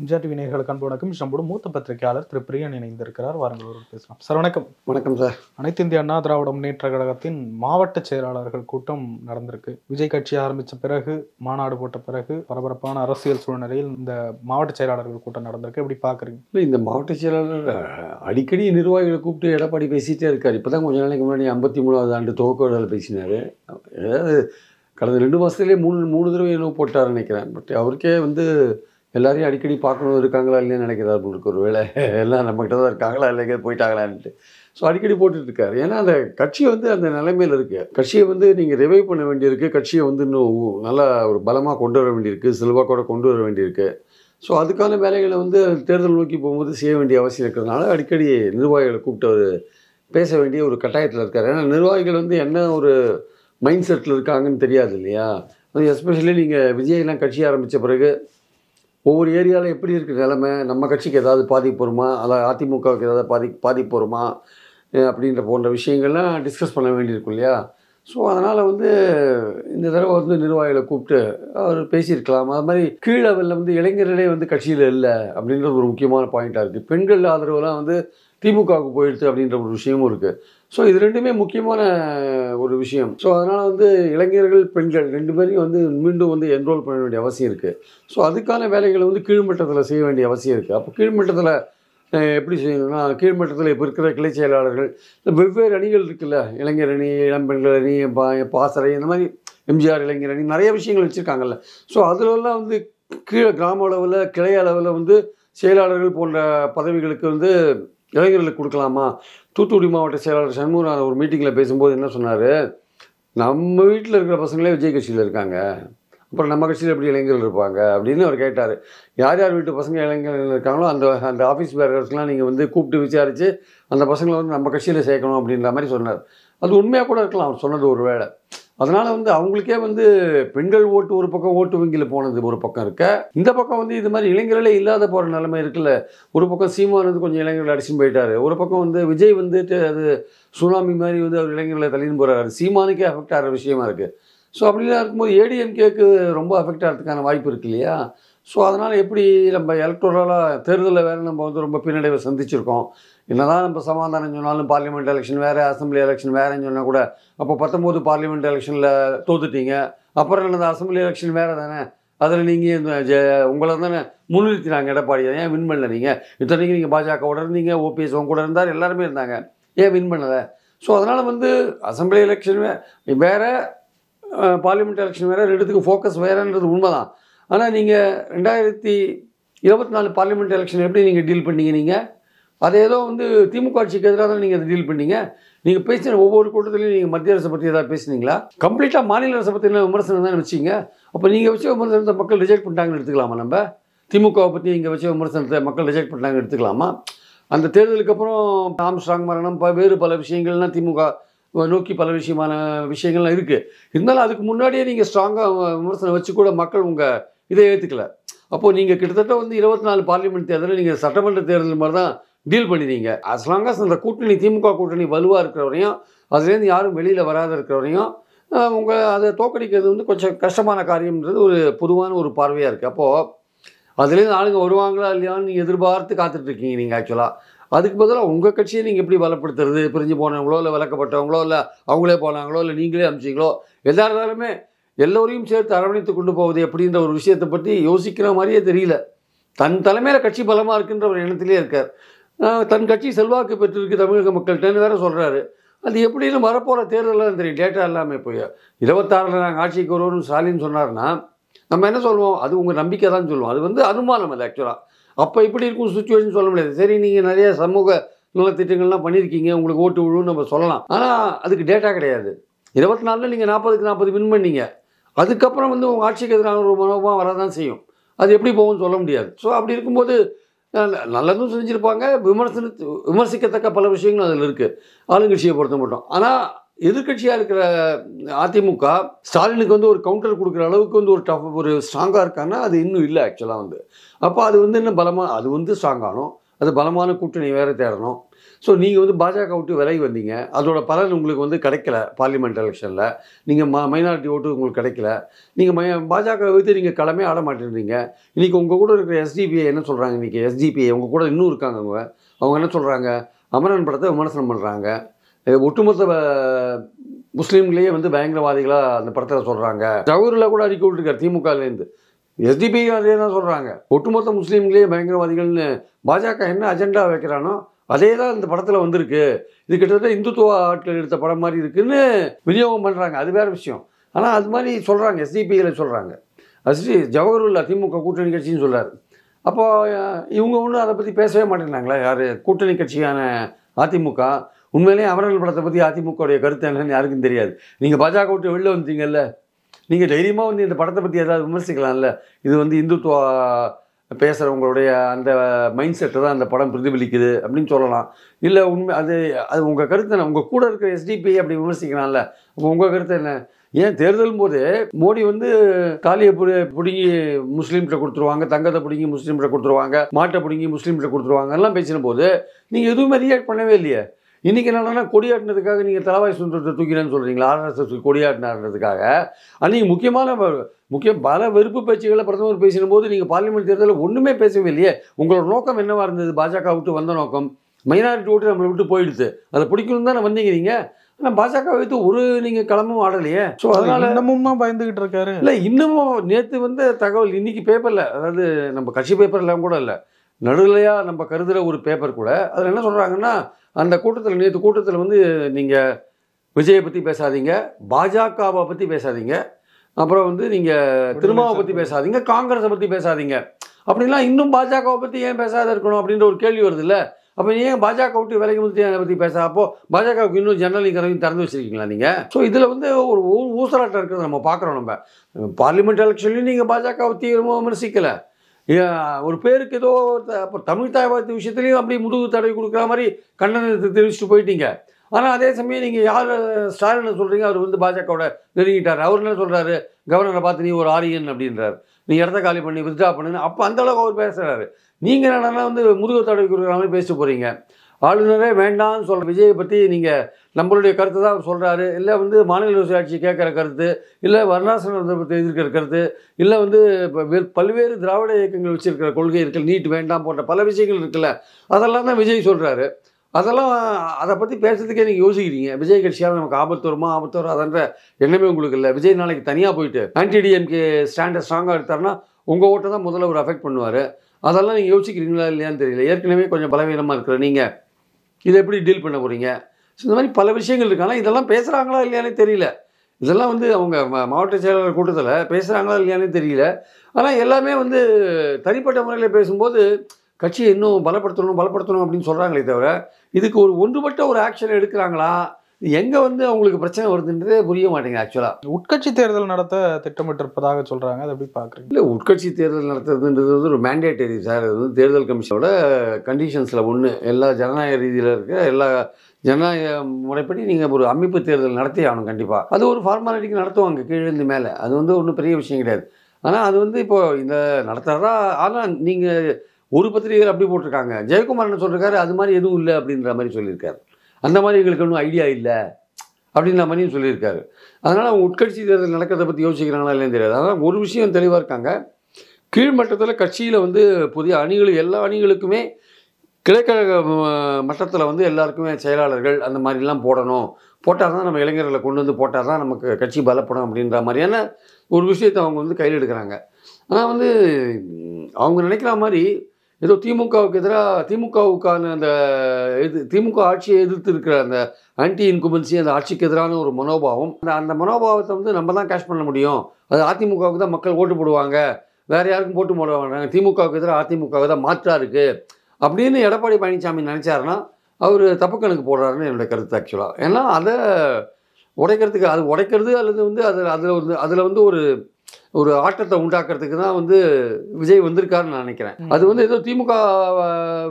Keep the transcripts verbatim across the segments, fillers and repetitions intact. எம்ஜிஆர் விநாயகர்களுக்கு அன்பு வணக்கம். நம்மோடு மூத்த பத்திரிகையாளர் திரு பிரியன் இணைந்திருக்கிறார். வாருங்கள் பேசலாம். சார் வணக்கம். வணக்கம் சார். அனைத்து இந்திய அண்ணா திராவிட முன்னேற்ற கழகத்தின் மாவட்ட செயலாளர்கள் கூட்டம் நடந்திருக்கு. விஜய் கட்சி ஆரம்பித்த பிறகு மாநாடு போட்ட பிறகு பரபரப்பான அரசியல் சூழ்நிலையில் இந்த மாவட்ட செயலாளர்கள் கூட்டம் நடந்திருக்கு. எப்படி பார்க்குறீங்க? இல்லை, இந்த மாவட்ட செயலாளர் அடிக்கடி நிர்வாகிகளை கூப்பிட்டு எடப்பாடி பேசிகிட்டே இருக்கார். இப்போ தான் கொஞ்ச நாளைக்கு முன்னாடி ஐம்பத்தி மூணாவது ஆண்டு துவக்கோடால் பேசினார். ஏதாவது கடந்த ரெண்டு மாதத்துலேயே மூணு மூணு தடவை என்னவோ போட்டார் நினைக்கிறேன். பட் அவருக்கே வந்து எல்லாரையும் அடிக்கடி பார்க்கணும் இருக்காங்களா இல்லைன்னு நினைக்கிறார் உங்களுக்கு. ஒரு வேலை எல்லாம் நம்மகிட்ட தான் இருக்காங்களா இல்லைங்க போயிட்டாங்களான்ட்டு ஸோ அடிக்கடி போட்டுட்ருக்காரு. ஏன்னா அந்த கட்சியை வந்து அந்த நிலைமையில் இருக்குது. கட்சியை வந்து நீங்கள் ரிவைவ் பண்ண வேண்டியிருக்கு. கட்சியை வந்து இன்னும் நல்லா ஒரு பலமாக கொண்டு வர வேண்டியிருக்கு, செல்வாக்கோடு கொண்டு வர வேண்டியிருக்கு. ஸோ அதுக்கான வேலைகளை வந்து தேர்தல் நோக்கி போகும்போது செய்ய வேண்டிய அவசியம் இருக்கிறதுனால அடிக்கடி நிர்வாகிகளை கூப்பிட்டு பேச வேண்டிய ஒரு கட்டாயத்தில் இருக்கார். ஏன்னா நிர்வாகிகள் வந்து என்ன ஒரு மைண்ட் செட்டில் இருக்காங்கன்னு தெரியாது இல்லையா? அது எஸ்பெஷலி நீங்கள் விஜயெல்லாம் கட்சி ஆரம்பித்த பிறகு ஒவ்வொரு ஏரியாவில் எப்படி இருக்குது நிலைமை, நம்ம கட்சிக்கு ஏதாவது பாதிப்பு வருமா, அதாவது அதிமுகவுக்கு ஏதாவது பாதி பாதிப்பு வருமா அப்படின்ற போன்ற விஷயங்கள்லாம் டிஸ்கஸ் பண்ண வேண்டியிருக்கும் இல்லையா? ஸோ அதனால் வந்து இந்த தடவை வந்து நிர்வாகிகளை கூப்பிட்டு அவர் பேசியிருக்கலாம். அது மாதிரி கீழே வந்து இளைஞர்களே வந்து கட்சியில் இல்லை அப்படின்றது ஒரு முக்கியமான பாயிண்ட்டாக இருக்குது. பெண்கள் ஆதரவுலாம் வந்து திமுகவுக்கு போயிடுது அப்படின்ற ஒரு விஷயமும் இருக்குது. ஸோ இது ரெண்டுமே முக்கியமான ஒரு விஷயம். ஸோ அதனால் வந்து இளைஞர்கள் பெண்கள் ரெண்டு பேரையும் வந்து மீண்டும் வந்து என்ரோல் பண்ண வேண்டிய அவசியம் இருக்குது. ஸோ அதுக்கான வேலைகளை வந்து கீழ்மட்டத்தில் செய்ய வேண்டிய அவசியம் இருக்குது. அப்போ கீழ்மட்டத்தில் எப்படி செய்யணும்னா, கீழ்மட்டத்தில் இப்போ இருக்கிற கிளை செயலாளர்கள் இந்த வெவ்வேறு அணிகள் இருக்குல்ல, இளைஞர் அணி, இளம்பெண்கள் அணி, பா பாசறை, இந்த மாதிரி எம்ஜிஆர் இளைஞர் அணி நிறைய விஷயங்கள் வச்சுருக்காங்கல்ல. ஸோ அதிலெல்லாம் வந்து கீழே கிராம அளவில் கிளை அளவில் வந்து செயலாளர்கள் போன்ற பதவிகளுக்கு வந்து இளைஞர்களுக்கு கொடுக்கலாமா? தூத்துக்குடி மாவட்ட செயலாளர் சண்முகநாதன் ஒரு மீட்டிங்கில் பேசும்போது என்ன சொன்னார், நம்ம வீட்டில் இருக்கிற பசங்களே விஜய் கட்சியில் இருக்காங்க, அப்புறம் நம்ம கட்சியில் எப்படி இளைஞர்கள் இருப்பாங்க அப்படின்னு அவர் கேட்டார். யார் யார் வீட்டு பசங்க இளைஞர்கள் இருக்காங்களோ அந்த அந்த ஆஃபீஸ் பேரர்ஸ்லாம் நீங்கள் வந்து கூப்பிட்டு விசாரித்து அந்த பசங்களை வந்து நம்ம கட்சியில் சேர்க்கணும் அப்படின்ற மாதிரி சொன்னார். அது உண்மையாக கூட இருக்கலாம் அவர் சொன்னது ஒரு வேளை. அதனால் வந்து அவங்களுக்கே வந்து பெண்கள் ஓட்டு ஒரு பக்கம் ஓட்டு வங்கியில் போனது ஒரு பக்கம் இருக்க, இந்த பக்கம் வந்து இது மாதிரி இளைஞர்களே இல்லாத போகிற நிலைமை இருக்குல்ல. ஒரு பக்கம் சீமான் வந்து கொஞ்சம் இளைஞர்கள் அடிச்சுன்னு போயிட்டார், ஒரு பக்கம் வந்து விஜய் வந்துட்டு அது சுனாமி மாதிரி வந்து அவர் இளைஞர்களை தள்ளின்னு போகிறாரு. சீமானுக்கே அஃபெக்ட் ஆகிற விஷயமா இருக்குது. ஸோ அப்படிலாம் இருக்கும்போது ஏடிஎம்கேக்கு ரொம்ப அஃபெக்ட் ஆகிறதுக்கான வாய்ப்பு இருக்கு இல்லையா? ஸோ அதனால் எப்படி நம்ம எலக்ட்ரலாக தேர்தலில் வேறு நம்ம வந்து ரொம்ப பின்னடைவை சந்திச்சிருக்கோம். என்னதான் நம்ம சமாதானம் சொன்னாலும் பார்லிமெண்ட் எலெக்ஷன் வேறு, அசம்பிளி எலெக்ஷன் வேறுன்னு சொன்னால் கூட அப்போ பத்தொம்போது பார்லிமெண்ட் எலெக்ஷனில் தோத்துட்டீங்க, அப்புறம் என்னது அசம்பிளி எலெக்ஷன் வேறு தானே, அதில் நீங்கள் இந்த ஜ உங்களை தானே முன்னிறுத்தினாங்க எடப்பாடி, ஏன் வின் பண்ணல நீங்கள்? இத்தனைக்கு நீங்கள் பாஜகவோட இருந்தீங்க, ஓபிஎஸ் உங்க கூட இருந்தார், எல்லாருமே இருந்தாங்க, ஏன் வின் பண்ணலை? ஸோ அதனால் வந்து அசம்பிளி எலெக்ஷன் வே வேறு பார்லிமெண்ட் எலெக்ஷன் வேறு, ரெண்டுத்துக்கு ஃபோக்கஸ் வேறுன்றது உண்மை தான். ஆனால் நீங்கள் ரெண்டாயிரத்தி இருபத்தி நாலு பார்லிமெண்ட் எலெக்ஷன் எப்படி நீங்கள் டீல் பண்ணீங்க? நீங்கள் அது ஏதோ வந்து திமுக ஆட்சிக்கு எதிராக தான் நீங்கள் அதை டீல் பண்ணீங்க. நீங்கள் பேசின ஒவ்வொரு கூட்டத்திலையும் நீங்கள் மத்திய அரசை பற்றி எதாவது பேசுனீங்களா? கம்ப்ளீட்டாக மாநில அரசை பற்றின விமர்சனம் தான் வச்சிங்க. அப்போ நீங்கள் வச்ச விமர்சனத்தை மக்கள் ரிஜெக்ட் பண்ணிட்டாங்கன்னு எடுத்துக்கலாமா? நம்ம திமுகவை பற்றி நீங்கள் வச்ச விமர்சனத்தை மக்கள் ரிஜெக்ட் பண்ணிட்டாங்கன்னு எடுத்துக்கலாமா? அந்த தேர்தலுக்கு அப்புறம் ஆம்ஸ்ட்ராங் மரணம் வேறு பல விஷயங்கள்லாம் திமுக நோக்கி பல விஷயமான விஷயங்கள்லாம் இருக்குது. இருந்தாலும் அதுக்கு முன்னாடியே நீங்கள் ஸ்ட்ராங்காக விமர்சனம் வச்சு கூட மக்கள் உங்கள் இதை ஏற்றுக்கல. அப்போது நீங்கள் கிட்டத்தட்ட வந்து இருபத்தி நாலு பார்லிமெண்ட் தேர்தலில் நீங்கள் சட்டமன்ற தேர்தல் மாதிரி தான் டீல் பண்ணிடுறீங்க. அஸ் லாங் அஸ் அந்த கூட்டணி திமுக கூட்டணி வலுவாக இருக்கிறவரையும் அதுலேருந்து யாரும் வெளியில் வராத இருக்கிறவரையும் உங்கள் அதை தோக்கடிக்கிறது வந்து கொஞ்சம் கஷ்டமான காரியம்ன்றது ஒரு பொதுவான ஒரு பார்வையாக இருக்குது. அப்போது அதுலேருந்து ஆளுங்க வருவாங்களா இல்லையான்னு நீங்கள் எதிர்பார்த்து காத்துட்ருக்கீங்க நீங்கள். ஆக்சுவலாக அதுக்கு பதிலாக உங்கள் கட்சியை நீங்கள் எப்படி பலப்படுத்துறது? பிரிஞ்சு போனவங்களோ இல்லை விளக்கப்பட்டவங்களோ இல்லை அவங்களே போனாங்களோ இல்லை நீங்களே அமிச்சிங்களோ எல்லாருந்தாலுமே எல்லோரையும் சேர்த்து அரவணைத்து கொண்டு போவது எப்படின்ற ஒரு விஷயத்தை பற்றி யோசிக்கிற மாதிரியே தெரியல. தன் தலைமையில் கட்சி பலமாக இருக்குன்ற ஒரு எண்ணத்திலே இருக்கார். தன் கட்சி செல்வாக்கு பெற்றிருக்கு தமிழக மக்கள்கிட்டன்னு வேறு சொல்கிறாரு. அது எப்படின்னு வரப்போகிற தேர்தலெலாம் தெரியும், டேட்டா எல்லாமே போய் இருபத்தாறில் நாங்கள் ஆட்சிக்கு வருவோம்னு ஸ்டாலின் சொன்னார்னா நம்ம என்ன சொல்லுவோம்? அது உங்கள் நம்பிக்கை தான் சொல்லுவோம். அது வந்து அனுமானம். அது ஆக்சுவலாக அப்போ இப்படி இருக்கும் சுச்சுவேஷன் சொல்ல முடியாது. சரி, நீங்கள் நிறைய சமூக நலத்திட்டங்கள்லாம் பண்ணியிருக்கீங்க, உங்களுக்கு ஓட்டு விழுன்னு நம்ம சொல்லலாம். ஆனால் அதுக்கு டேட்டா கிடையாது. இருபத்தி நாலில் நீங்கள் நாற்பதுக்கு நாற்பது வின் பண்ணீங்க, அதுக்கப்புறம் வந்து உங்கள் ஆட்சிக்கு எதிரான ஒரு மனோபாவம் வரதான் செய்யும். அது எப்படி போகும்னு சொல்ல முடியாது. ஸோ அப்படி இருக்கும்போது நல்லதும் செஞ்சுருப்பாங்க, விமர்சன விமர்சிக்கத்தக்க பல விஷயங்களும் அதில் இருக்குது ஆளுங்கட்சியை பொறுத்த மட்டும். ஆனால் எதிர்கட்சியாக இருக்கிற அதிமுக ஸ்டாலினுக்கு வந்து ஒரு கவுண்டர் கொடுக்குற அளவுக்கு வந்து ஒரு டஃப் ஒரு ஸ்ட்ராங்காக இருக்காங்கன்னா அது இன்னும் இல்லை ஆக்சுவலாக வந்து. அப்போ அது வந்து இன்னும் பலமாக அது வந்து ஸ்ட்ராங்காகணும், அது பலமான கூட்டணி வேறு தேடணும். So, you வந்து பாஜக ஓட்டு விலகி வந்தீங்க. அதோட பலன் உங்களுக்கு வந்து கிடைக்கல பாராளுமன்ற எலெக்ஷன்ல. நீங்க மைனாரிட்டி ஓட்டு உங்களுக்கு கிடைக்கல. நீங்க பாஜக விட்டு நீங்க களமே ஆட மாட்டீங்க. இன்னைக்கு உங்க கூட இருக்கிற எஸ்டிபிஐ என்ன சொல்றாங்க இன்னைக்கு எஸ்டிபிஐ உங்க கூட இன்னும் இருக்காங்க அவங்க. அவங்க என்ன சொல்றாங்க? அமரன் படத்தை விமர்சனம் பண்றாங்க. ஒட்டுமொத்த முஸ்லிம்களே வந்து பயங்கரவாதிகளா அந்த படத்தை சொல்றாங்க. ஜவஹர்ல கூட அறிக்கை விட்டுருக்கார் திமுகல இருந்து. எஸ்டிபி அதே தான் சொல்றாங்க. ஒட்டுமொத்த முஸ்லிம்களே பயங்கரவாதிகள்னு பாஜக என்ன அஜெண்டா வைக்கிறானோ அதே தான் இந்த படத்துல வந்திருக்கு. இது கிட்டத்தட்ட இந்துத்துவ ஆட்கள் எடுத்த படம் மாதிரி இருக்குன்னு விநியோகம் பண்றாங்க. அது வேற விஷயம். ஆனா அது மாதிரி சொல்றாங்க எஸ்டிபியில சொல்றாங்க. அஸ்ரி ஜவஹர்லா திமுக கூட்டணி கட்சின்னு சொல்றாரு. அப்போ இவங்க ஒன்றும் அதை பத்தி பேசவே மாட்டேங்கிறாங்களா யாரு கூட்டணி கட்சியான அதிமுக? உண்மையிலேயே அமரன் படத்தை பத்தி அதிமுகவுடைய கருத்து என்னன்னு யாருக்கும் தெரியாது. நீங்க பாஜக விட்டு வெளில வந்துட்டீங்கல்ல. நீங்க தைரியமா வந்து இந்த படத்தை பத்தி ஏதாவது விமர்சிக்கலாம்ல. இது வந்து இந்துத்துவ பேசுறவங்களுடைய அந்த மைண்ட் செட்டை தான் அந்த படம் பிரதிபலிக்குது அப்படின்னு சொல்லலாம். இல்லை உண்மை அது அது உங்கள் கருத்து என்ன? உங்கள் கூட இருக்கிற எஸ்டிபி அப்படி விமர்சிக்கலாம்ல. அப்போ உங்கள் கருத்து என்ன? ஏன் தேர்தலும் போது மோடி வந்து காலியை பிடுங்கி முஸ்லீம்கிட்ட கொடுத்துருவாங்க, தங்கத்தை பிடுங்கி முஸ்லீம்கிட்ட கொடுத்துருவாங்க, மாட்டை பிடுங்கி முஸ்லீம்கிட்ட கொடுத்துருவாங்க எல்லாம் பேசின போது நீங்கள் எதுவுமே ரியாக்ட் பண்ணவே இல்லையே. இன்றைக்கி என்னன்னா கொடியாட்டினதுக்காக நீங்கள் தலவாய் சுந்தரத்தை தூக்கிறேன்னு சொல்கிறீங்களா? ஆர்எஸ்எஸ் கொடியாட்டினதுக்காக அன்றைக்கி முக்கியமான முக்கிய பல வெறுப்பு பேச்சுகளை பிரதமர் பேசின போது நீங்கள் பார்லிமெண்ட் தேர்தலில் ஒன்றுமே பேசவே இல்லையே. உங்களோட நோக்கம் என்னவாக இருந்தது? பாஜக விட்டு வந்த நோக்கம் மைனாரிட்டி ஓட்டு நம்மளை விட்டு போயிடுது. அதில் பிடிக்கணும் தானே வந்தீங்க நீங்கள். ஆனால் பாஜக வைத்து ஒரு நீங்கள் கிளம்பும் ஆடலையே. ஸோ அதனால் இன்னமும் தான் பயந்துக்கிட்டு இருக்காரு. இல்லை இன்னமும் நேற்று வந்து தகவல் இன்றைக்கி பேப்பரில், அதாவது நம்ம கட்சி பேப்பர்லாம் கூட இல்லை, நடுநிலையாக நம்ம கருதுகிற ஒரு பேப்பர் கூட அதில் என்ன சொல்கிறாங்கன்னா, அந்த கூட்டத்தில் நேற்று கூட்டத்தில் வந்து நீங்கள் விஜயை பற்றி பேசாதீங்க, பாஜகவை பற்றி பேசாதீங்க, அப்புறம் வந்து நீங்கள் திருமாவை பற்றி பேசாதீங்க, காங்கிரஸை பற்றி பேசாதீங்க அப்படின்லாம். இன்னும் பாஜகவை பற்றி ஏன் பேசாத இருக்கணும் அப்படின்ற ஒரு கேள்வி வருது இல்லை. அப்போ ஏன் பாஜக விட்டு விலகி வந்து அதை பற்றி பேச? அப்போ பாஜகவுக்கு இன்னும் ஜன்னல் கதவையும் திறந்து வச்சிருக்கீங்களா நீங்கள்? ஸோ இதில் வந்து ஒரு ஊசலாட்டம் இருக்கிறத நம்ம பார்க்குறோம். நம்ம பார்லிமெண்ட் எலெக்ஷன்லையும் நீங்கள் பாஜகவை தீவிரமாக விமர்சிக்கலை. ஒரு பேருக்கு ஏதோ அப்போ தமிழ் தாய்வாத விஷயத்துலையும் அப்படி முதுகு தடவை கொடுக்குற மாதிரி கண்டனத்தை தெரிவிச்சுட்டு போயிட்டீங்க. ஆனால் அதே சமயம் நீங்கள் யார் ஸ்டாலின் சொல்கிறீங்க, அவர் வந்து பாஜகவோட நெருங்கிட்டார், அவர் என்ன சொல்கிறாரு, கவர்னரை பார்த்து நீ ஒரு ஆரியன் அப்படின்றார், நீ இடத்த காலி பண்ணி வித்ரா பண்ணுன்னு. அப்போ அந்தளவுக்கு அவர் பேசுகிறாரு. நீங்கள் என்னென்னா வந்து முதுகு தடவை கொடுக்குற மாதிரி பேசிட்டு போகிறீங்க. ஆளுநரே வேண்டாம்னு சொல்கிற விஜயை பற்றி நீங்கள் நம்மளுடைய கருத்தை தான் அவர் சொல்கிறாரு, இல்லை வந்து மாநில சுயாட்சி கேட்குற கருத்து, இல்லை வர்ணாசிரமத்தை பற்றி எதிர்க்கிற கருத்து, இல்லை வந்து பல்வேறு திராவிட இயக்கங்கள் வச்சுருக்கிற கொள்கை இருக்குது, நீட் வேண்டாம் போன்ற பல விஷயங்கள் இருக்குல்ல, அதெல்லாம் தான் விஜய் சொல்கிறாரு. அதெல்லாம் அதை பற்றி பேசுறதுக்கே நீங்கள் யோசிக்கிறீங்க. விஜய் கட்சியால் நமக்கு ஆபத்து வருமா ஆபத்து வரும் அதன்ற எண்ணமே உங்களுக்கு இல்லை. விஜய் நாளைக்கு தனியாக போயிட்டு ஆன்டி டிஎம்கே ஸ்டாண்டை ஸ்ட்ராங்காக எடுத்தாருன்னா உங்கள் ஓட்டை தான் முதல்ல ஒரு அஃபெக்ட் பண்ணுவார். அதெல்லாம் நீங்கள் யோசிக்கிறீங்களா இல்லையான்னு தெரியல. ஏற்கனவே கொஞ்சம் பலவீனமாக இருக்கிற நீங்கள் இதை எப்படி டீல் பண்ண போகிறீங்க? ஸோ இந்த மாதிரி பல விஷயங்கள் இருக்காங்க. இதெல்லாம் பேசுகிறாங்களா இல்லையானே தெரியல. இதெல்லாம் வந்து அவங்க மாவட்ட செயலாளர் கூட்டத்தில் பேசுகிறாங்களா இல்லையானே தெரியல. ஆனால் எல்லாமே வந்து தனிப்பட்ட முறையில் பேசும்போது கட்சியை இன்னும் பலப்படுத்தணும் பலப்படுத்தணும் அப்படின்னு சொல்கிறாங்களே தவிர இதுக்கு ஒரு ஒன்றுபட்ட ஒரு ஆக்ஷன் எடுக்கிறாங்களா? எங்கே வந்து அவங்களுக்கு பிரச்சனை வருதுன்றதே புரிய மாட்டேங்குது. ஆக்சுவலாக உட்கட்சி தேர்தல் நடத்த திட்டமிட்டு இருப்பதாக சொல்கிறாங்க. அது எப்படி பார்க்குறீங்க? இல்லை உட்கட்சி தேர்தல் நடத்துறதுன்றது வந்து ஒரு மேண்டேட்டரி சார். அது வந்து தேர்தல் கமிஷனோட கண்டிஷன்ஸில் ஒன்று. எல்லா ஜனநாயக ரீதியில் இருக்கிற எல்லா ஜனநாயக முறைப்படி நீங்கள் ஒரு அமைப்பு தேர்தல் நடத்தி ஆகணும் கண்டிப்பாக. அது ஒரு ஃபார்மாலிட்டிக்கு நடத்துவாங்க கீழேருந்து மேலே. அது வந்து ஒன்றும் பெரிய விஷயம் கிடையாது. ஆனால் அது வந்து இப்போது இந்த நடத்துகிறதா. ஆனால் நீங்கள் ஒரு பத்திரிகையில் அப்படி போட்டிருக்காங்க, ஜெயக்குமார் என்ன சொல்லியிருக்காரு, அது மாதிரி எதுவும் இல்லை அப்படின்ற மாதிரி சொல்லியிருக்காரு. அந்த மாதிரி எங்களுக்கு ஒன்றும் ஐடியா இல்லை அப்படின்ற மாதிரியும் சொல்லியிருக்காரு. அதனால் அவங்க உட்கட்சி தேர்தல் நடக்கிறத பற்றி யோசிக்கிறாங்களா இல்லைன்னு தெரியாது. அதனால் ஒரு விஷயம் தெளிவாக இருக்காங்க, கீழ்மட்டத்தில் கட்சியில் வந்து புதிய அணிகள் எல்லா அணிகளுக்குமே கிழக்கழக மட்டத்தில் வந்து எல்லாருக்குமே செயலாளர்கள் அந்த மாதிரிலாம் போடணும். போட்டால் தான் நம்ம இளைஞர்களை கொண்டு வந்து போட்டால் தான் நமக்கு கட்சி பலப்படும் அப்படின்ற மாதிரியான ஒரு விஷயத்தை அவங்க வந்து கையில் எடுக்கிறாங்க. ஆனால் வந்து அவங்க நினைக்கிற மாதிரி ஏதோ திமுகவுக்கு எதிராக திமுகவுக்கான அந்த எது திமுக ஆட்சியை எதிர்த்து இருக்கிற அந்த ஆன்டி இன்குபன்சி அந்த ஆட்சிக்கு எதிரான ஒரு மனோபாவம், அந்த அந்த மனோபாவத்தை வந்து நம்ம தான் கேஷ் பண்ண முடியும். அது அதிமுகவுக்கு தான் மக்கள் ஓட்டு போடுவாங்க, வேறு யாருக்கும் போட்டு போட மாட்டாங்க. திமுகவுக்கு எதிராக அதிமுகவுக்கு தான் மாற்றா இருக்குது அப்படின்னு எடப்பாடி பழனிசாமி நினச்சாருன்னா அவர் தப்பு கணக்கு போடுறாருன்னு என்னுடைய கருத்து ஆக்சுவலாக. ஏன்னா அதை உடைக்கிறதுக்கு அது உடைக்கிறது அல்லது வந்து அதில் அதில் வந்து அதில் வந்து ஒரு ஒரு ஆட்டத்தை உண்டாக்குறதுக்கு தான் வந்து விஜய் வந்திருக்காருன்னு நான் நினைக்கிறேன். அது வந்து ஏதோ திமுக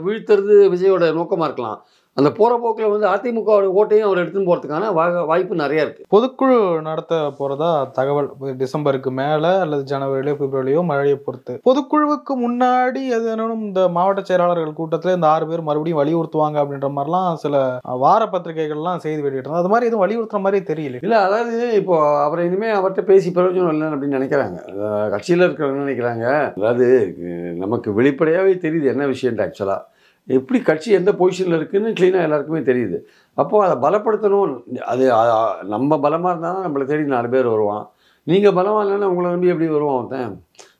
வீழ்த்துறது விஜயோட நோக்கமாக இருக்கலாம். அந்த போற போக்குல வந்து அதிமுகவோட ஓட்டையும் அவர் எடுத்துன்னு போறதுக்கான வாய்ப்பு நிறைய இருக்கு. பொதுக்குழு நடத்த போறதா தகவல் டிசம்பருக்கு மேல அல்லது ஜனவரியிலோ பிப்ரவரியிலோ மழையை பொறுத்து. பொதுக்குழுவுக்கு முன்னாடி அது என்னன்னு இந்த மாவட்ட செயலாளர்கள் கூட்டத்துல இந்த ஆறு பேர் மறுபடியும் வலியுறுத்துவாங்க அப்படின்ற மாதிரிலாம் சில வார பத்திரிகைகள்லாம் செய்தி வெளியிட்டாங்க. அது மாதிரி எதுவும் வலியுறுத்துற மாதிரி தெரியல. இல்ல அதாவது இப்போ அவர் இனிமே அவர்கிட்ட பேசி பிரயோஜனம் இல்லை அப்படின்னு நினைக்கிறாங்க கட்சியில இருக்கிறவங்க நினைக்கிறாங்க. அதாவது நமக்கு வெளிப்படையாவே தெரியுது என்ன விஷயம் ஆக்சுவலா எப்படி கட்சி எந்த பொசிஷனில் இருக்குதுன்னு க்ளீனாக எல்லாருக்குமே தெரியுது. அப்போது அதை பலப்படுத்தணும். அது நம்ம பலமாக இருந்தால் தான் நம்மளை தேடி நாலு பேர் வருவான். நீங்கள் பலமாக இல்லைன்னா உங்களை நம்பி எப்படி வருவான் ஒருத்தன்?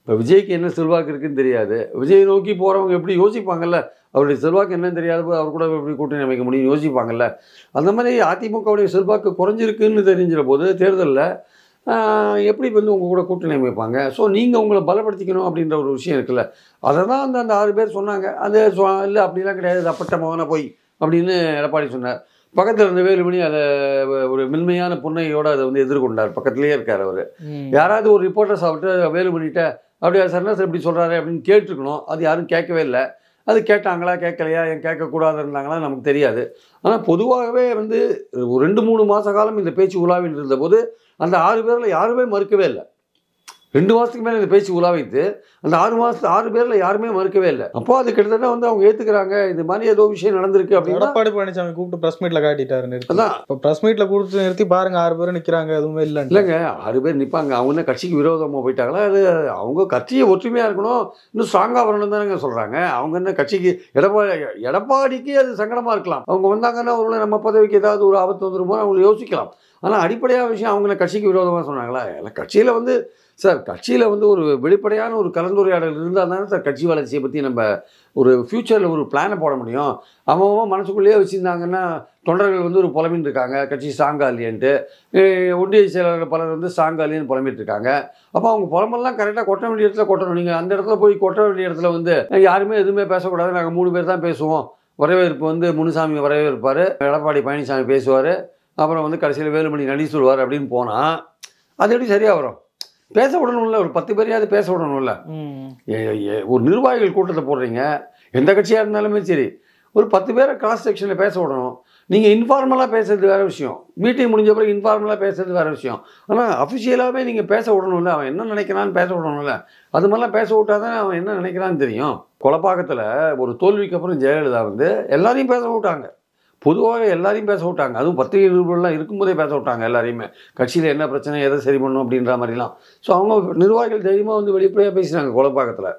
இப்போ விஜய்க்கு என்ன செல்வாக்கு இருக்குதுன்னு தெரியாது. விஜய் நோக்கி போகிறவங்க எப்படி யோசிப்பாங்கல்ல, அவருடைய செல்வாக்கு என்னன்னு தெரியாத போது அவர் கூட எப்படி கூட்டணி அமைக்க முடியும் யோசிப்பாங்கல்ல. அந்த மாதிரி அதிமுகவுடைய செல்வாக்கு குறைஞ்சிருக்குன்னு தெரிஞ்சிட போது தேர்தலில் எப்படி வந்து உங்கள் கூட கூட்டணி அமைப்பாங்க? ஸோ நீங்கள் உங்களை பலப்படுத்திக்கணும் அப்படின்ற ஒரு விஷயம் இருக்குல்ல, அதை தான் அந்த அந்த ஆறு பேர் சொன்னாங்க. அது இல்லை அப்படிலாம் கிடையாது அப்பட்டமான போய் அப்படின்னு எடப்பாடி சொன்னார். பக்கத்தில் இருந்த வேலுமணி அதை ஒரு மென்மையான புன்னையோடு அதை வந்து எதிர்கொண்டார். பக்கத்துலேயே இருக்கார் அவர். யாராவது ஒரு ரிப்போர்ட்டர்ஸ் அவர்கிட்ட வேலுமணிகிட்ட அப்படியா சரணா சார் இப்படி சொல்கிறாரு அப்படின்னு கேட்டுருக்கணும். அது யாரும் கேட்கவே இல்லை. அது கேட்டாங்களா கேட்கலையா ஏன் கேட்கக்கூடாது இருந்தாங்களா நமக்கு தெரியாது. ஆனால் பொதுவாகவே வந்து ஒரு ரெண்டு மூணு மாத காலம் இந்த பேச்சு உலாவின்னு இருந்தபோது அந்த ஆறு பேரில் யாருமே மறுக்கவே இல்லை. ரெண்டு மாதத்துக்கு மேலே இந்த பேச்சு உலாவித்து அந்த ஆறு மாதத்து ஆறு பேரில் யாருமே மறுக்கவே இல்லை. அப்போது அது கிட்டத்தட்ட வந்து அவங்க ஏற்றுக்கிறாங்க இது மாதிரி ஏதோ விஷயம் நடந்திருக்கு அப்படின்னு எடப்பாடி பழனிசாமி கூப்பிட்டு ப்ரெஸ் மீட்டில் காட்டிட்டாரு. அதான் இப்போ ப்ரெஸ் மீட்டில் கொடுத்து நிறுத்தி பாருங்கள் ஆறு பேரும் நிற்கிறாங்க எதுவுமே இல்லை. இல்லைங்க ஆறு பேர் நிற்பாங்க. அவங்க என்ன கட்சிக்கு விரோதமாக போயிட்டாங்களா? அது அவங்க கட்சியை ஒற்றுமையாக இருக்கணும் இன்னும் ஸ்ட்ராங்காக வரணும்னு தானேங்க சொல்கிறாங்க. அவங்க என்ன கட்சிக்கு எடப்பாடி எடப்பாடிக்கு அது சங்கடமாக இருக்கலாம். அவங்க வந்தாங்கன்னா அவங்கள நம்ம பதவிக்கு ஏதாவது ஒரு ஆபத்து வந்துருமோ அவங்கள யோசிக்கலாம். ஆனால் அடிப்படையாக விஷயம் அவங்கள கட்சிக்கு விரோதமாக சொன்னாங்களா? இல்லை கட்சியில் வந்து சார் கட்சியில் வந்து ஒரு வெளிப்படையான ஒரு கலந்துரையாடல் இருந்தால் தானே சார் கட்சி வளர்ச்சியை பற்றி நம்ம ஒரு ஃப்யூச்சரில் ஒரு பிளானை போட முடியும். அவன் மனசுக்குள்ளேயே வச்சுருந்தாங்கன்னா தொண்டர்கள் வந்து ஒரு புலமின்னு இருக்காங்க கட்சி சாங்காலியன்ட்டு ஒன்றிய செயலாளர்கள் பலர் வந்து சாங்காலியன்னு புலம்பிட்டு இருக்காங்க. அப்போ அவங்க புலம்பெல்லாம் கரெக்டாக கொட்ட வேண்டிய இடத்துல கொட்டணும். நீங்கள் அந்த இடத்துல போய் கொட்ட வேண்டிய இடத்துல வந்து யாருமே எதுவுமே பேசக்கூடாது நாங்கள் மூணு பேர் தான் பேசுவோம். வரவேற்பு வந்து முனுசாமி வரவேற்பார், எடப்பாடி பழனிசாமி பேசுவார், அப்புறம் வந்து கடைசியில் வேலுமணி நடி சொல்வார் அப்படின்னு போனால் அது எப்படி சரியாக வரும்? பேச விடணும்ல, ஒரு பத்து பேரையாவது பேச விடணும்ல. ஒரு நிர்வாகிகள் கூட்டத்தை போடுறீங்க எந்த கட்சியாக இருந்தாலுமே சரி ஒரு பத்து பேரை கிராஸ் செக்ஷனில் பேச விடணும். நீங்கள் இன்ஃபார்மலாக பேசுறது வேறு விஷயம், மீட்டிங் முடிஞ்ச பிறகு இன்ஃபார்மலாக பேசுறது வேறு விஷயம். ஆனால் அஃபிஷியலாகவே நீங்கள் பேச விடணும்ல, அவன் என்ன நினைக்கிறான்னு பேச விடணும்ல. அது மாதிரிலாம் பேச விட்டாதான் அவன் என்ன நினைக்கிறான்னு தெரியும். கொலப்பாக்கத்தில் ஒரு தோல்விக்கு அப்புறம் ஜெயலலிதா வந்து எல்லாரையும் பேச விட்டாங்க. பொதுவாக எல்லாரையும் பேச விட்டாங்க. அதுவும் பத்திரிகை நிருபர்கள்லாம் இருக்கும்போதே பேச விட்டாங்க எல்லாரையுமே. கட்சியில் என்ன பிரச்சனை எதை சரி பண்ணணும் அப்படின்ற மாதிரிலாம். ஸோ அவங்க நிர்வாகிகள் தைரியமாக வந்து வெளிப்படையாக பேசினாங்க கொலப்பாக்கத்தில்.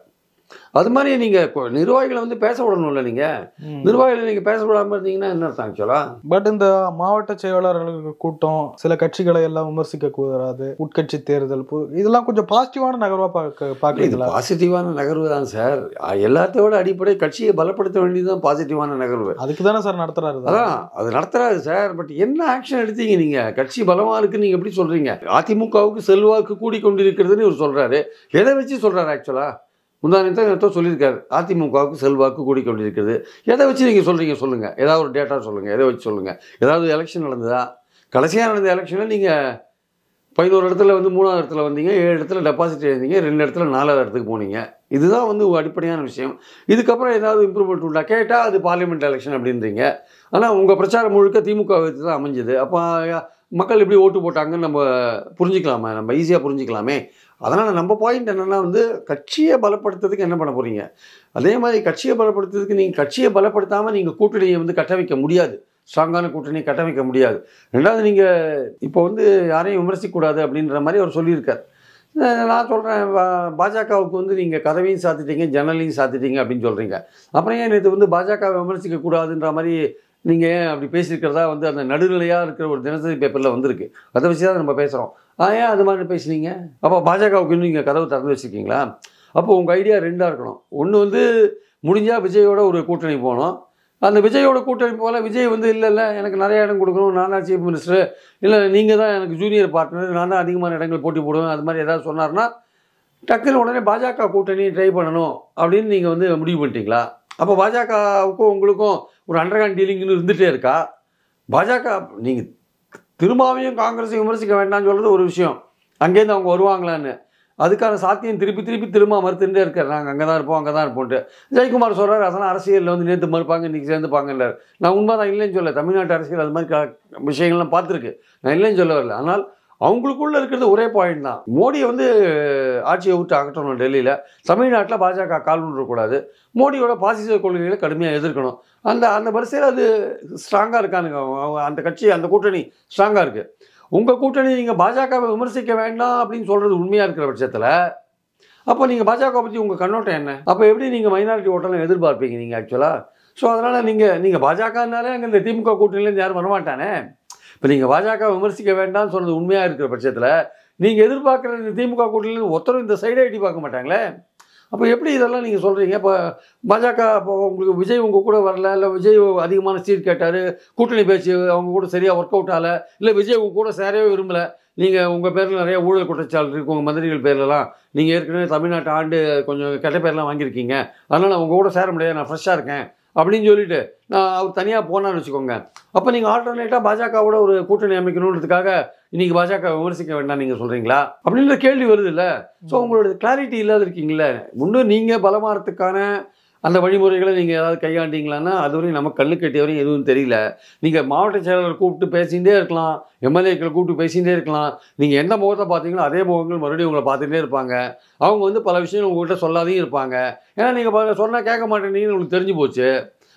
அது மாதிரி நீங்கள் நிர்வாகிகளை வந்து பேச விடணும்ல. நீங்கள் நிர்வாகிகளை நீங்கள் பேச விடாமல் இருந்தீங்கன்னா என்ன அர்த்தம் ஆக்சுவலாக? பட் இந்த மாவட்ட செயலாளர்கள் கூட்டம் சில கட்சிகளை எல்லாம் விமர்சிக்க கூடாது, உட்கட்சி தேர்தல் இதெல்லாம் கொஞ்சம் பாசிட்டிவான நகர்வாக பார்க்க பார்க்குறீங்களா? பாசிட்டிவான நகர்வு தான் சார். எல்லாத்தையோட அடிப்படை கட்சியை பலப்படுத்த வேண்டியதுதான் பாசிட்டிவான நகர்வு. அதுக்கு தானே சார் நடத்துறாரு. அதான் அது நடத்துறாரு சார். பட் என்ன ஆக்ஷன் எடுத்தீங்க நீங்கள்? கட்சி பலமாக இருக்குன்னு நீங்கள் எப்படி சொல்கிறீங்க? அதிமுகவுக்கு செல்வாக்கு கூடி கொண்டிருக்கிறதுன்னு இவர் சொல்கிறாரு. எதை வச்சு சொல்கிறாரு ஆக்சுவலாக? முந்தானத்தான் நேற்று சொல்லியிருக்காரு அதிமுகவுக்கு செல்வாக்கு கூடிக்கொண்டிருக்கிறது. எதை வச்சு நீங்கள் சொல்கிறீங்க சொல்லுங்கள்? ஏதாவது ஒரு டேட்டா சொல்லுங்கள், எதை வச்சு சொல்லுங்கள்? ஏதாவது எலெக்ஷன் நடந்ததா? கடைசியாக நடந்த எலெக்ஷனில் நீங்கள் பதினோரு இடத்துல வந்து மூணாவது இடத்துல வந்தீங்க, ஏழு இடத்துல டெபாசிட் எழுந்தீங்க, ரெண்டு இடத்துல நாலாவது இடத்துக்கு போனீங்க. இதுதான் வந்து அடிப்படையான விஷயம். இதுக்கப்புறம் ஏதாவது இம்ப்ரூவ்மெண்ட் உண்டா கேட்டால் அது பார்லிமெண்ட் எலெக்ஷன் அப்படின்றீங்க. ஆனால் உங்கள் பிரச்சாரம் முழுக்க திமுக வைத்து தான் அமைஞ்சுது. அப்போ மக்கள் எப்படி ஓட்டு போட்டாங்கன்னு நம்ம புரிஞ்சுக்கலாமா? நம்ம ஈஸியாக புரிஞ்சுக்கலாமே. அதனால் நம்ம பாயிண்ட் என்னென்னா வந்து கட்சியை பலப்படுத்துறதுக்கு என்ன பண்ண போகிறீங்க? அதே மாதிரி கட்சியை பலப்படுத்துறதுக்கு நீங்கள் கட்சியை பலப்படுத்தாமல் நீங்கள் கூட்டணியை வந்து கட்டமைக்க முடியாது, ஸ்ட்ராங்கான கூட்டணியை கட்டமைக்க முடியாது. ரெண்டாவது நீங்கள் இப்போ வந்து யாரையும் விமர்சிக்கக்கூடாது அப்படின்ற மாதிரி அவர் சொல்லியிருக்கார். நான் சொல்கிறேன் பாஜகவுக்கு வந்து நீங்கள் கதவையும் சாத்திட்டீங்க ஜன்னலையும் சாத்திட்டீங்க அப்படின்னு சொல்கிறீங்க. அப்புறம் ஏன் இது வந்து பாஜகவை விமர்சிக்கக்கூடாதுன்ற மாதிரி நீங்கள் ஏன் அப்படி பேசியிருக்கிறதா வந்து அந்த நடுநிலையாக இருக்கிற ஒரு தினசரி பேப்பரில் வந்திருக்கு. அதை வச்சு தான் நம்ம பேசுகிறோம். ஆ ஏன் அது மாதிரி பேசுனீங்க? அப்போ பாஜகவுக்கு இன்னும் நீங்கள் கதவு திறந்து வச்சுருக்கீங்களா? அப்போ உங்கள் ஐடியா ரெண்டாக இருக்கணும். ஒன்று வந்து முடிஞ்சால் விஜயோட ஒரு கூட்டணி போகணும். அந்த விஜயோட கூட்டணி போகல விஜய் வந்து இல்லை இல்லை எனக்கு நிறைய இடம் கொடுக்கணும், நான் தான் சீஃப் மினிஸ்டர், இல்லை நீங்கள் தான் எனக்கு ஜூனியர் பார்ட்னர், நான் தான் அதிகமான இடங்கள் போட்டி போடுவேன் அது மாதிரி ஏதாவது சொன்னார்னா டக்குன்னு உடனே பாஜக கூட்டணி ட்ரை பண்ணணும் அப்படின்னு நீங்கள் வந்து முடிவு பண்ணிட்டீங்களா? அப்போ பாஜகவுக்கும் உங்களுக்கும் ஒரு அண்டர்ஹேண்ட் டீலிங்னு இருந்துகிட்டே இருக்கா? பாஜக நீங்கள் திரும்பவும் காங்கிரஸை விமர்சிக்க வேண்டாம்னு சொல்கிறது ஒரு விஷயம், அங்கேருந்து அவங்க வருவாங்களான்னு. அதுக்கான சாத்தியம் திருப்பி திருப்பி திரும்ப மறுத்துட்டே இருக்காரு. நாங்கள் அங்கே தான் இருப்போம், அங்கே தான் இருப்போம்ட்டு ஜெயக்குமார் சொல்கிறார். அதனால் அரசியலில் வந்து நேற்று மறுப்பாங்க, இன்றைக்கி சேர்ந்துப்பாங்கன்றார். நான் உண்மை தான் இல்லைன்னு சொல்ல, தமிழ்நாட்டு அரசியல் அது மாதிரி க விஷயங்கள்லாம் பார்த்துருக்கு, நான் இல்லைன்னு சொல்ல வரல. ஆனால் அவங்களுக்குள்ளே இருக்கிறது ஒரே பாயிண்ட் தான், மோடியை வந்து ஆட்சியை விட்டு அகற்றணும், டெல்லியில் தமிழ்நாட்டில் பாஜக கால் ஊன்றக்கூடாது, மோடியோட பாசிச கொள்கைகளை கடுமையாக எதிர்க்கணும். அந்த அந்த வரிசையில் அது ஸ்ட்ராங்காக இருக்கானுங்க, அந்த கட்சி அந்த கூட்டணி ஸ்ட்ராங்காக இருக்குது. உங்கள் கூட்டணி நீங்கள் பாஜகவை விமர்சிக்க வேண்டாம் அப்படின்னு சொல்கிறது உண்மையாக இருக்கிற பட்சத்தில் அப்போ நீங்கள் பாஜக பற்றி உங்கள் கண்ணோட்டம் என்ன? அப்போ எப்படி நீங்கள் மைனாரிட்டி ஓட்டெல்லாம் எதிர்பார்ப்பீங்க நீங்கள் ஆக்சுவலாக? ஸோ அதனால் நீங்கள் நீங்கள் பாஜகனாலே அங்கே இந்த திமுக கூட்டணியிலேருந்து யாரும் வரமாட்டானே. இப்போ நீங்கள் பாஜக விமர்சிக்க வேண்டாம்னு சொல்கிறது உண்மையாக இருக்கிற பட்சத்தில் நீங்கள் எதிர்பார்க்குற இந்த திமுக கூட்டணியிலேருந்து ஒருத்தரும் இந்த சைடை எட்டி பார்க்க மாட்டாங்களே. அப்போ எப்படி இதெல்லாம் நீங்கள் சொல்கிறீங்க? இப்போ பாஜக இப்போ உங்களுக்கு விஜய் உங்கள் கூட வரல, இல்லை விஜய் அதிகமான சீட் கேட்டார், கூட்டணி பேச்சு அவங்க கூட சரியாக ஒர்க் அவுட் ஆகலை, இல்லை விஜய் உங்கள் கூட சேரவே விரும்பலை, நீங்கள் உங்கள் பேரில் நிறையா ஊழல் குற்றச்சாட்டு இருக்குது, உங்கள் மந்திரிகள் பேர்லாம் நீங்கள் ஏற்கனவே தமிழ்நாட்டு ஆண்டு கொஞ்சம் கெட்ட பேர்லாம் வாங்கியிருக்கீங்க, அதனால் அவங்க கூட சேர முடியாது, நான் ஃப்ரெஷ்ஷாக இருக்கேன் அப்படின்னு சொல்லிட்டு நான் அவர் தனியாக போனான்னு வச்சுக்கோங்க. அப்போ நீங்கள் ஆல்டர்னேட்டாக பாஜகவோட ஒரு கூட்டணி அமைக்கணுன்றதுக்காக இன்றைக்கி பாஜக விமர்சிக்க வேண்டாம் நீங்கள் சொல்கிறீங்களா அப்படின்ற கேள்வி வருது இல்லை? ஸோ உங்களோட கிளாரிட்டி இல்லாத இருக்கீங்களே. இன்னும் நீங்கள் பலமாகறதுக்கான அந்த வழிமுறைகளை நீங்கள் ஏதாவது கையாண்டிங்களான்னா அதுவரையும் நம்ம கண்ணு கட்டிய வரையும் எதுவும் தெரியல. நீங்கள் மாவட்ட செயலாளர் கூப்பிட்டு பேசிகிட்டே இருக்கலாம், எம்எல்ஏக்களை கூப்பிட்டு பேசிகிட்டே இருக்கலாம், நீங்கள் எந்த முகத்தை பார்த்தீங்களோ அதே முகங்கள் மறுபடியும் உங்களை பார்த்துட்டே இருப்பாங்க. அவங்க வந்து பல விஷயங்கள் உங்கள்கிட்ட சொல்லாதையும் இருப்பாங்க. ஏன்னா நீங்கள் சொன்னால் கேட்க மாட்டேன்னீங்கன்னு உங்களுக்கு தெரிஞ்சு போச்சு.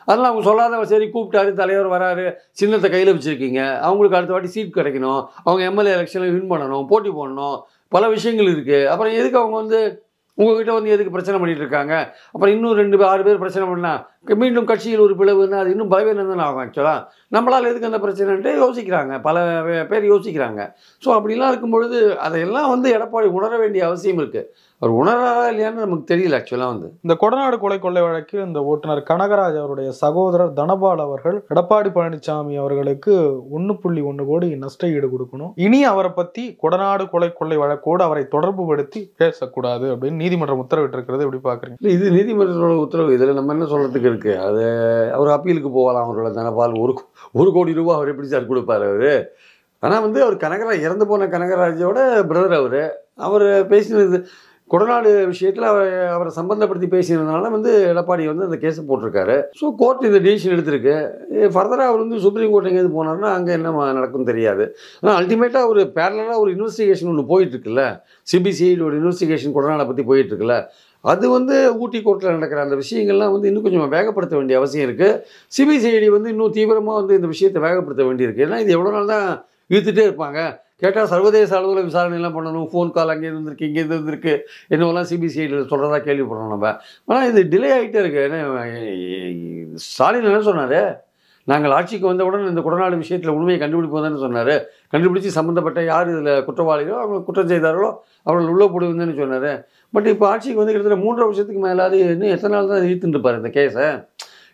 அதெல்லாம் அவங்க சொல்லாத சரி கூப்பிட்டாரு தலைவர் வராரு, சின்னத்தை கையில் வச்சுருக்கீங்க, அவங்களுக்கு அடுத்த வாட்டி சீட் கிடைக்கணும், அவங்க எம்எல்ஏ எலெக்ஷனில் வின் பண்ணணும், போட்டி போடணும், பல விஷயங்கள் இருக்குது. அப்புறம் எதுக்கு அவங்க வந்து உங்கள்கிட்ட வந்து எதுக்கு பிரச்சனை பண்ணிகிட்டு இருக்காங்க? அப்புறம் இன்னும் ரெண்டு ஆறு பேர் பிரச்சனை பண்ணால் மீண்டும் கட்சியில் ஒரு பிளவுன்னா அது இன்னும் பலவீனம் ஆகும். ஆக்சுவலாக நம்மளால் எதுக்கு அந்த பிரச்சனைன்ட்டு யோசிக்கிறாங்க, பல பேர் யோசிக்கிறாங்க. ஸோ அப்படிலாம் இருக்கும்பொழுது அதையெல்லாம் வந்து எடப்பாடி உணர வேண்டிய அவசியம் இருக்குது. அவர் உணராதா இல்லையான்னு நமக்கு தெரியல. ஆக்சுவலாக வந்து இந்த கொடநாடு கொலை கொள்ளை வழக்கு இந்த ஓட்டுநர் கனகராஜ் அவருடைய சகோதரர் தனபால் அவர்கள் எடப்பாடி பழனிசாமி அவர்களுக்கு ஒன்று புள்ளி ஒன்று கோடி நஷ்ட ஈடு கொடுக்கணும், இனி அவரை பற்றி கொடநாடு கொலை கொள்ளை வழக்கோடு அவரை தொடர்பு படுத்தி பேசக்கூடாது அப்படின்னு நீதிமன்றம் உத்தரவிட்டு இருக்கிறது எப்படி பார்க்குறீங்க? இது நீதிமன்றத்தோட உத்தரவு, இதில் நம்ம என்ன சொல்கிறதுக்கு இருக்கு? அது அவர் அப்பீலுக்கு போகலாம். அவரோட தனபால் ஒரு ஒரு கோடி ரூபா அவர் எப்படி சார் கொடுப்பார் அவர்? ஆனால் வந்து அவர் கனகராஜ் இறந்து போன கனகராஜோட பிரதர் அவர் அவர் பேசினது கொடநாடு விஷயத்தில் அவர் அவரை சம்பந்தப்படுத்தி பேசினதுனால வந்து எடப்பாடி வந்து அந்த கேஸை போட்டிருக்காரு. ஸோ கோர்ட் இந்த டிசிஷன் எடுத்திருக்கு. ஃபர்தராக அவர் வந்து சுப்ரீம் கோர்ட் எங்கேயிருந்து போனார்னா அங்கே என்ன நடக்கும்னு தெரியாது. ஆனால் அல்டிமேட்டாக ஒரு பேரலாக ஒரு இன்வெஸ்டிகேஷன் ஒன்று போயிட்டுருக்குல்ல, சிபிசிஐடியோட இன்வெஸ்டிகேஷன் கொடநாடை பற்றி போயிட்டுருக்குல்ல, அது வந்து ஊட்டி கோர்ட்டில் நடக்கிற அந்த விஷயங்கள்லாம் வந்து இன்னும் கொஞ்சம் வேகப்படுத்த வேண்டிய அவசியம் இருக்குது. சிபிசிஐடி வந்து இன்னும் தீவிரமாக வந்து இந்த விஷயத்தை வேகப்படுத்த வேண்டியிருக்கு. ஏன்னா இது எவ்வளோ நாள் தான் இழுத்துகிட்டே இருப்பாங்க? கேட்டால் சர்வதேச அளவில் விசாரணைலாம் பண்ணணும், ஃபோன் கால் அங்கே இருந்திருக்கு, இங்கே இருந்திருக்கு, என்னவெல்லாம் சிபிசிஐடியில் சொல்கிறதா கேள்விப்படுறோம் நம்ம. ஆனால் இது டிலே ஆகிட்டே இருக்கு. ஏன்னா ஸ்டாலின் என்ன சொன்னார்? நாங்கள் ஆட்சிக்கு வந்தவுடன் இந்த கொடநாடு விஷயத்தில் உண்மையை கண்டுபிடிப்போம் தானே சொன்னார். கண்டுபிடிச்சி சம்மந்தப்பட்ட யார் இதில் குற்றவாளிகளோ அவங்க குற்றம் செய்தார்களோ அவர்கள் உள்ளே போடுவதுன்னு சொன்னார். பட் இப்போ ஆட்சிக்கு வந்து கிட்டத்தட்ட மூன்றரை வருஷத்துக்கு மேலாவது இன்னும் எத்தனை நாள் தான் ஈர்த்துட்டுருப்பார் இந்த கேஸை?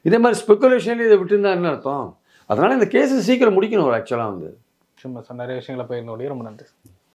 இதே மாதிரி ஸ்பெக்குலேஷன்லேயே இதை விட்டுருந்தா என்ன அர்த்தம்? அதனால் இந்த கேஸை சீக்கிரம் முடிக்கணும். ஆக்சுவலாக வந்து சும்மா நிறைய விஷயங்களை பயிரினோடைய ரொம்ப நன்றி.